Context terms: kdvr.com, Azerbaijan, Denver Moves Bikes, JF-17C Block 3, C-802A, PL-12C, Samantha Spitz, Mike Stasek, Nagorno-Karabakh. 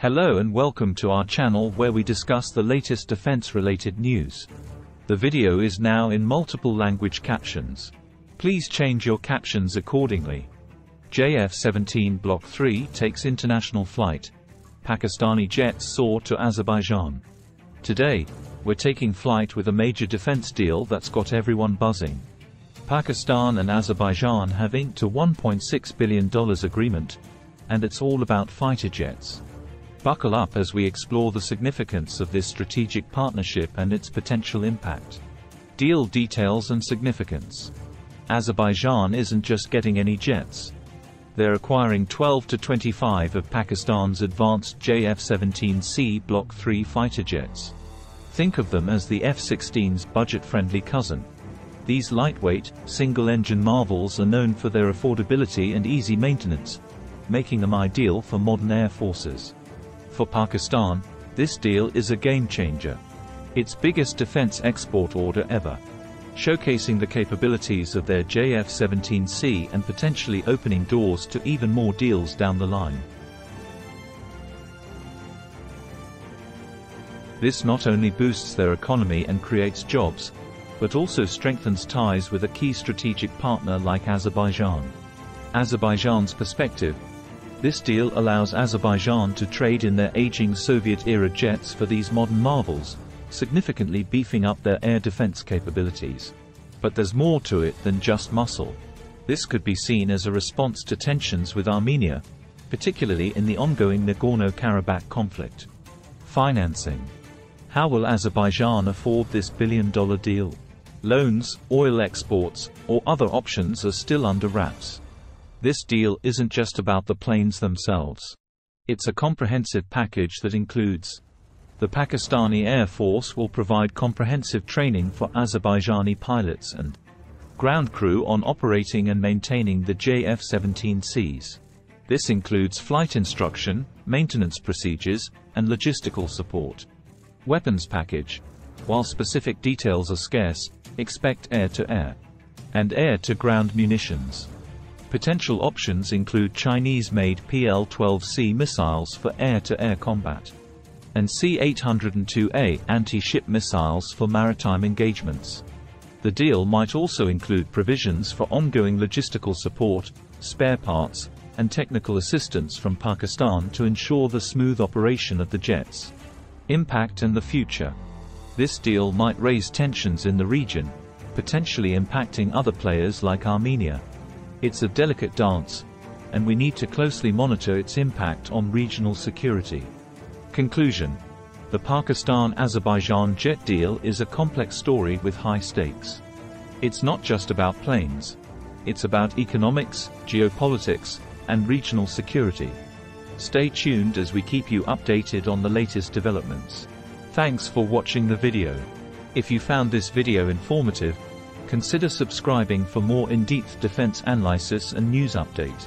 Hello and welcome to our channel where we discuss the latest defense-related news. The video is now in multiple language captions. Please change your captions accordingly. JF-17 Block 3 takes international flight. Pakistani jets soar to Azerbaijan. Today, we're taking flight with a major defense deal that's got everyone buzzing. Pakistan and Azerbaijan have inked a $1.6 billion agreement, and it's all about fighter jets. Buckle up as we explore the significance of this strategic partnership and its potential impact. Deal details and significance. Azerbaijan isn't just getting any jets. They're acquiring 12 to 25 of Pakistan's advanced JF-17C Block 3 fighter jets. Think of them as the F-16's budget-friendly cousin. These lightweight, single-engine marvels are known for their affordability and easy maintenance, making them ideal for modern air forces. For Pakistan, this deal is a game-changer. Its biggest defense export order ever, showcasing the capabilities of their JF-17C and potentially opening doors to even more deals down the line. This not only boosts their economy and creates jobs, but also strengthens ties with a key strategic partner like Azerbaijan. Azerbaijan's perspective. This deal allows Azerbaijan to trade in their aging Soviet-era jets for these modern marvels, significantly beefing up their air defense capabilities. But there's more to it than just muscle. This could be seen as a response to tensions with Armenia, particularly in the ongoing Nagorno-Karabakh conflict. Financing. How will Azerbaijan afford this billion-dollar deal? Loans, oil exports, or other options are still under wraps. This deal isn't just about the planes themselves. It's a comprehensive package that includes the Pakistani Air Force will provide comprehensive training for Azerbaijani pilots and ground crew on operating and maintaining the JF-17Cs. This includes flight instruction, maintenance procedures, and logistical support. Weapons package. While specific details are scarce, expect air-to-air and air-to-ground munitions. Potential options include Chinese-made PL-12C missiles for air-to-air combat, and C-802A anti-ship missiles for maritime engagements. The deal might also include provisions for ongoing logistical support, spare parts, and technical assistance from Pakistan to ensure the smooth operation of the jets. Impact and the future. This deal might raise tensions in the region, potentially impacting other players like Armenia. It's a delicate dance, and we need to closely monitor its impact on regional security. Conclusion. The Pakistan-Azerbaijan jet deal is a complex story with high stakes. It's not just about planes. It's about economics, geopolitics, and regional security. Stay tuned as we keep you updated on the latest developments. Thanks for watching the video. If you found this video informative, consider subscribing for more in-depth defense analysis and news updates.